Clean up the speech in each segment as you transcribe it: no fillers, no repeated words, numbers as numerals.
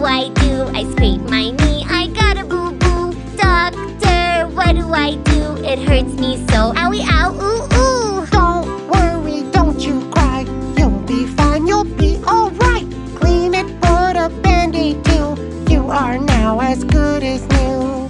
do? I sprained my knee, I got a boo-boo. Doctor, what do I do? It hurts me so, owie, ow, ooh, ooh. Don't worry, don't you cry. You'll be fine, you'll be alright. Clean it, put a band-aid too. You are now as good as new.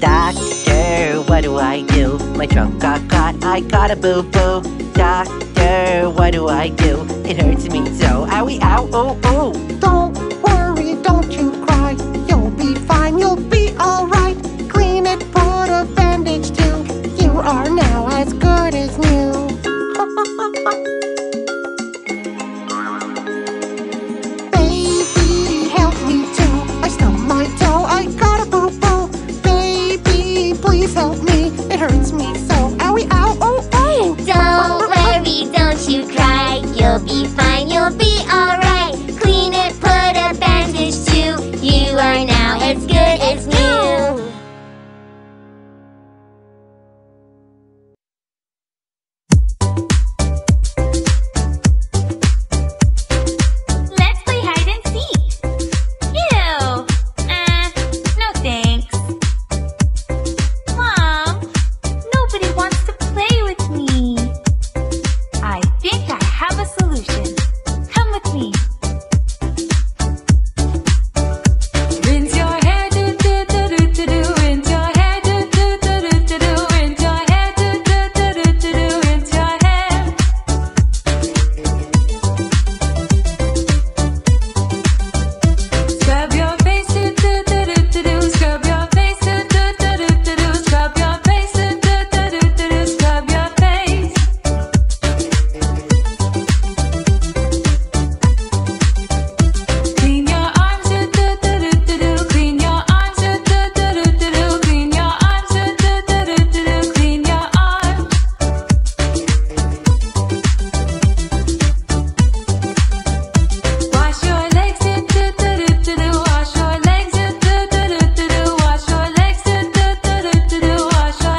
Doctor, what do I do? My trunk got caught, I got a boo-boo. Doctor, what do I do? It hurts me so, owie, ow, oh, oh. Don't worry, don't you cry. You'll be fine, you'll be alright. Clean it, put a bandage too. You are now as good as new. Baby, help me too. I stubbed my toe, I got a boo-boo. Baby, please help me. It hurts me so, owie, ow, oh, oh. Don't worry, don't you cry. You'll be fine, you'll be alright. Clean it, put a bandage too. You are now as good as new. Let's play hide and seek. Ew. No thanks. Mom, nobody wants to play with me. I think I have a solution. Come with me. Rinse your hair, do do do do do do. Rinse your hair, do do do do do do. Rinse your hair, do do do do do do. Rinse your hair. Scrub your face, do do do do do do. Scrub your face, do do do do do do. Scrub your face, do do do do do do. Scrub your face. Clean your arms, do do do do do do. Clean your arms, do do do do do do. Clean your arms, do do do do do do. Clean your arms. Wash your legs, do do do do do do. Wash your legs, do do do do do do. Wash your legs, do do do do do do. Wash your legs.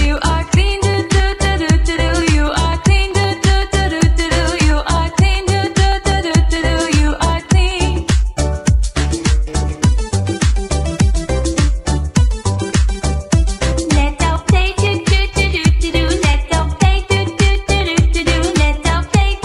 You are clean, do do do do do do. You are clean, do do do do do do. You are clean, do do do do do do. You are clean. Let's all play do do do do do do. Let's all play do do do do do do. Let's all play do do do do do do. Let's all play.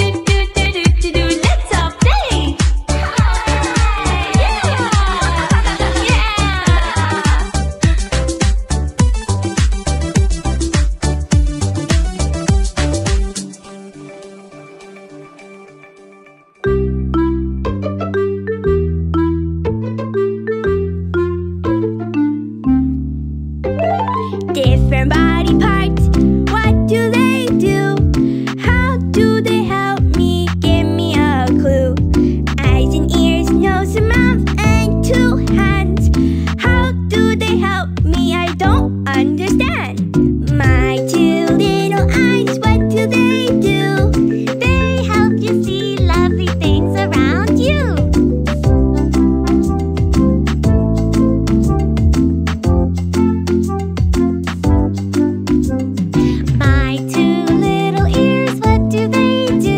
Yeah. Different body parts, what do they do? How do they help me? Give me a clue. Eyes and ears, nose and mouth, and two hands. How do they help me? I don't understand. My two little eyes, what do they do? They help you see lovely things around you. My two little ears, what do they do?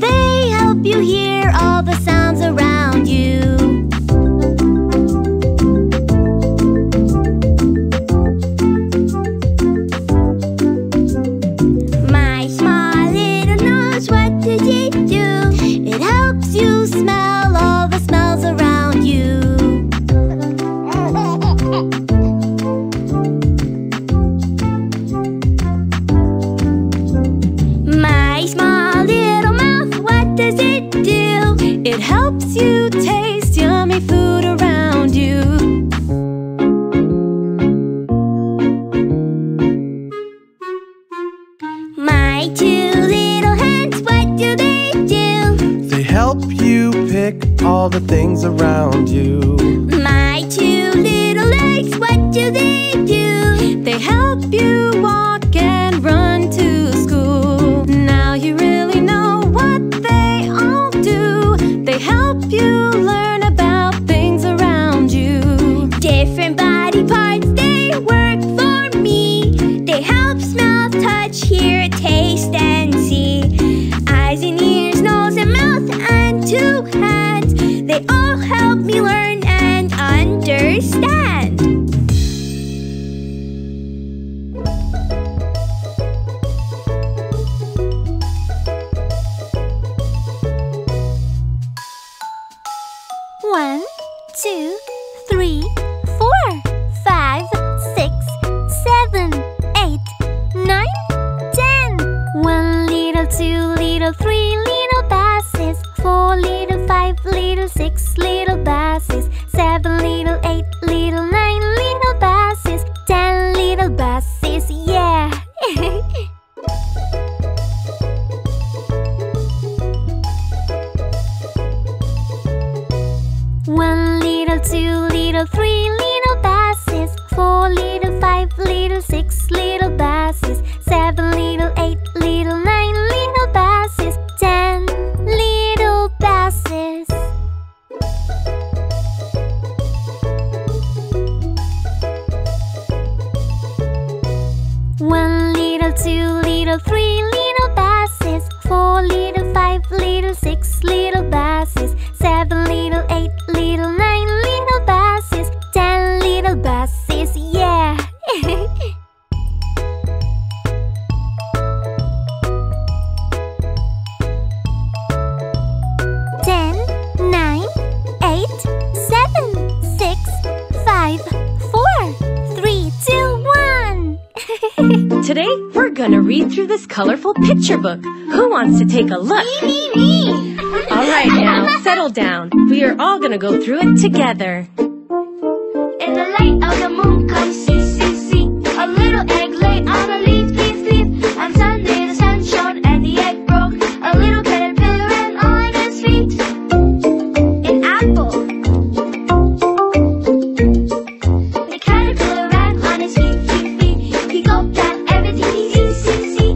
They help you hear all the sounds around you. My small little nose, what does it do? It helps you smell all the smells around you. My small little mouth, what does it do? It helps you taste yummy food around you. My two little hands, what do they do? They help you pick all the things around you. My two little legs, what do they do? They help you walk and run to school. Now you really know what they all do. They help you learn about things around you. Different body parts, they work for me. me learn and understand. Picture book. Who wants to take a look? Me, me, me. All right, now, settle down. We are all gonna go through it together. In the light of the moon, come see, see, see. A little egg lay on a leaf, leaf, leaf. On Sunday, the sun shone and the egg broke. A little caterpillar ran on its feet. An apple. The caterpillar ran on his feet, feet, feet. He gulped down everything he see, see, see.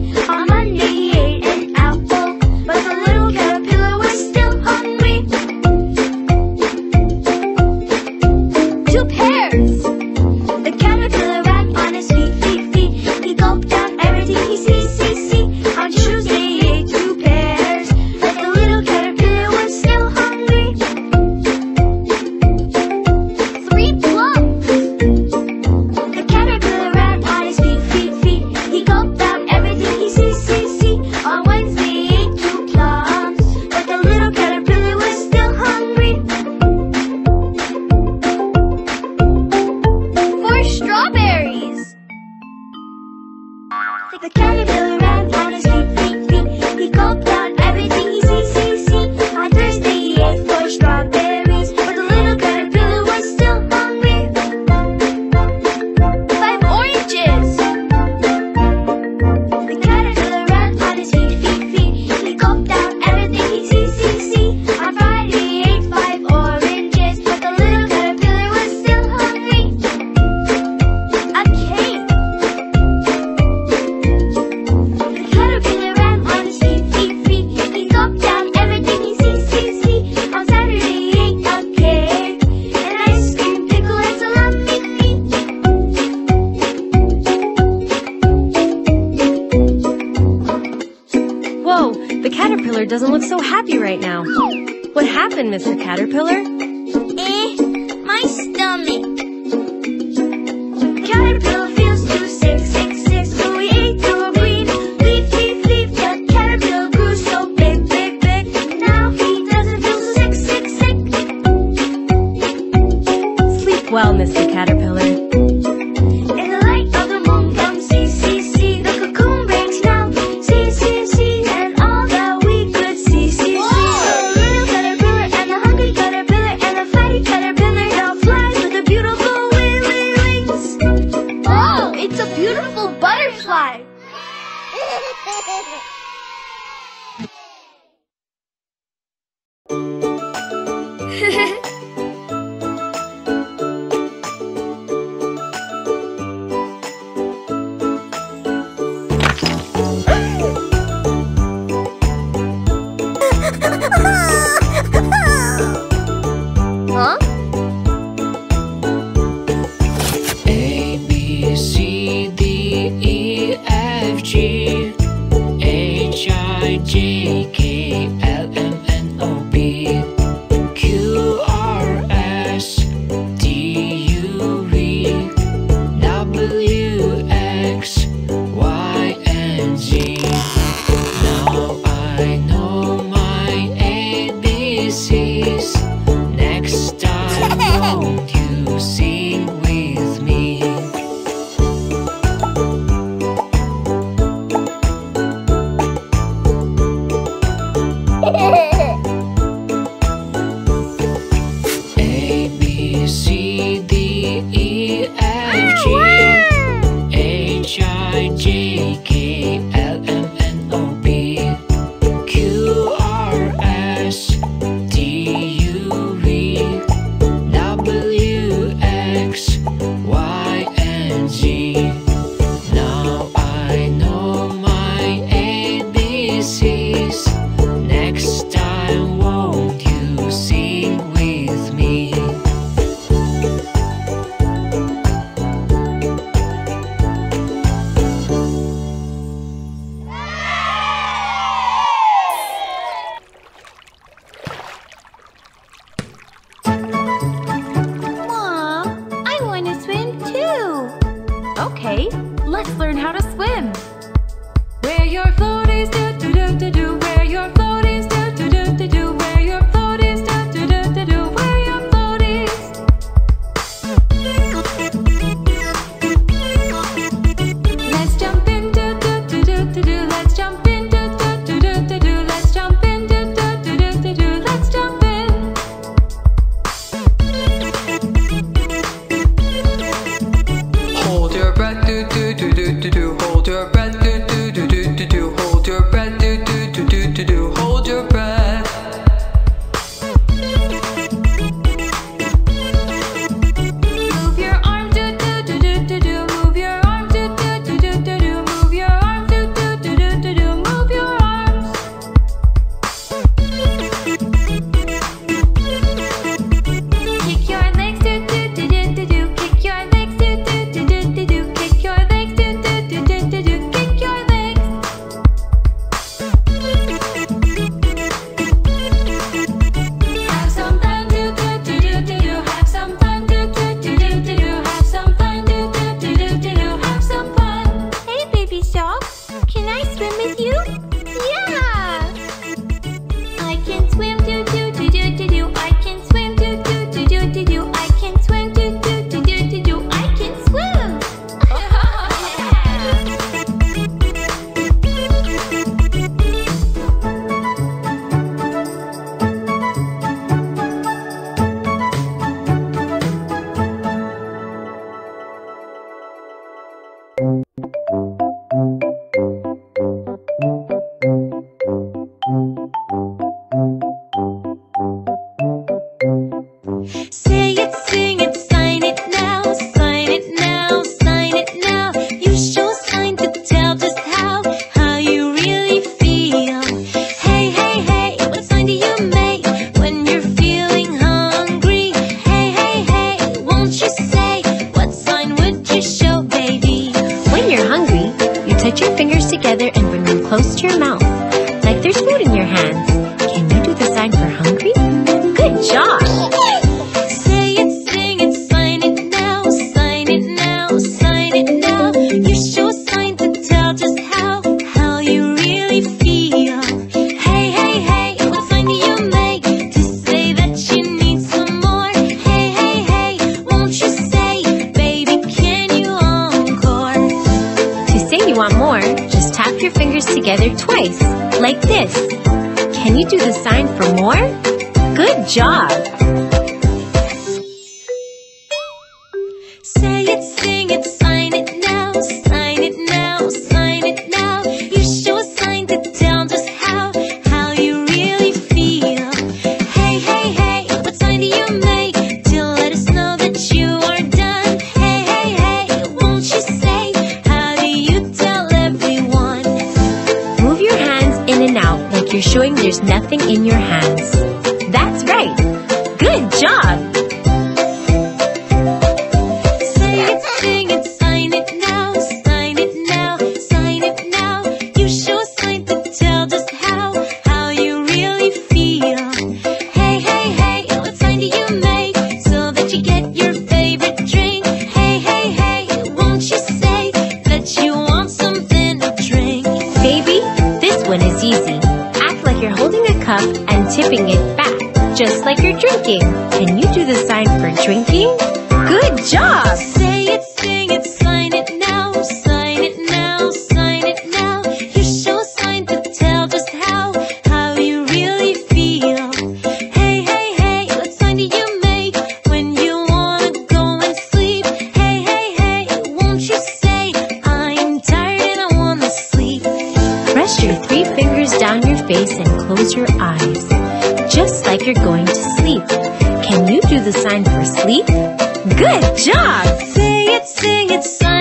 Okay, let's learn how to swim. Where your float is, do do do do. Where your float is, do do do do do. Where your float is, do do do do do. Where your float is. Let's jump in, do do do do do. Let's jump in, do do do do do. Let's jump in, do do do do do. Let's jump in. Hold your breath, do do do do do do. Hold your breath, do do. Good job! Sing it, sing it, sing it.